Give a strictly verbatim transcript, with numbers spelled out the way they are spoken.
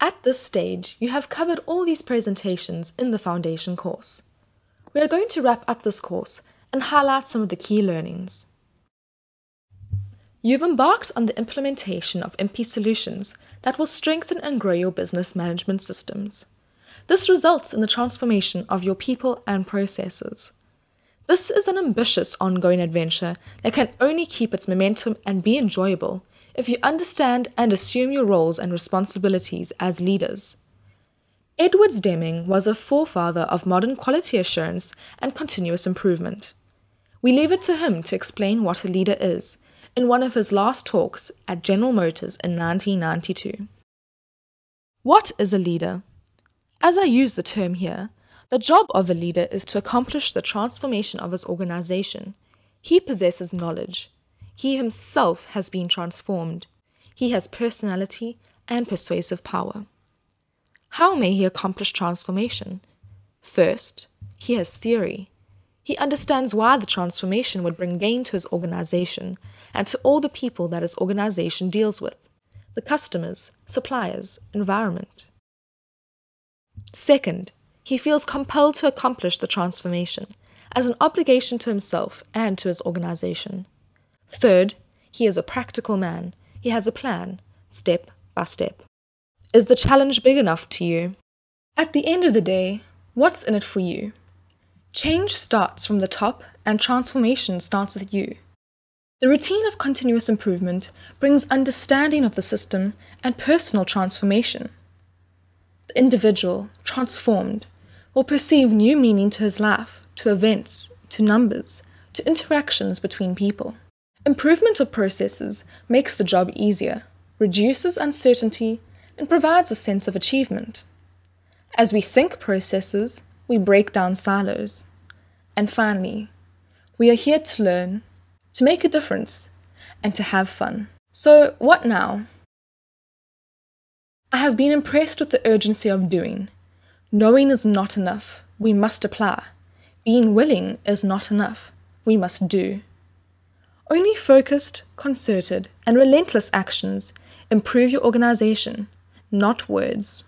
At this stage, you have covered all these presentations in the foundation course. We are going to wrap up this course and highlight some of the key learnings. You've embarked on the implementation of M P solutions that will strengthen and grow your business management systems. This results in the transformation of your people and processes. This is an ambitious ongoing adventure that can only keep its momentum and be enjoyable if you understand and assume your roles and responsibilities as leaders. Edwards Deming was a forefather of modern quality assurance and continuous improvement. We leave it to him to explain what a leader is in one of his last talks at General Motors in nineteen ninety-two. What is a leader? As I use the term here, the job of a leader is to accomplish the transformation of his organization. He possesses knowledge. He himself has been transformed. He has personality and persuasive power. How may he accomplish transformation? First, he has theory. He understands why the transformation would bring gain to his organization and to all the people that his organization deals with, the customers, suppliers, environment. Second, he feels compelled to accomplish the transformation as an obligation to himself and to his organization. Third, he is a practical man. He has a plan, step by step. Is the challenge big enough to you? At the end of the day, what's in it for you? Change starts from the top and transformation starts with you. The routine of continuous improvement brings understanding of the system and personal transformation. The individual, transformed, will perceive new meaning to his life, to events, to numbers, to interactions between people. Improvement of processes makes the job easier, reduces uncertainty, and provides a sense of achievement. As we think processes, we break down silos. And finally, we are here to learn, to make a difference, and to have fun. So, what now? I have been impressed with the urgency of doing. Knowing is not enough. We must apply. Being willing is not enough. We must do. Only focused, concerted, and relentless actions improve your organization, not words.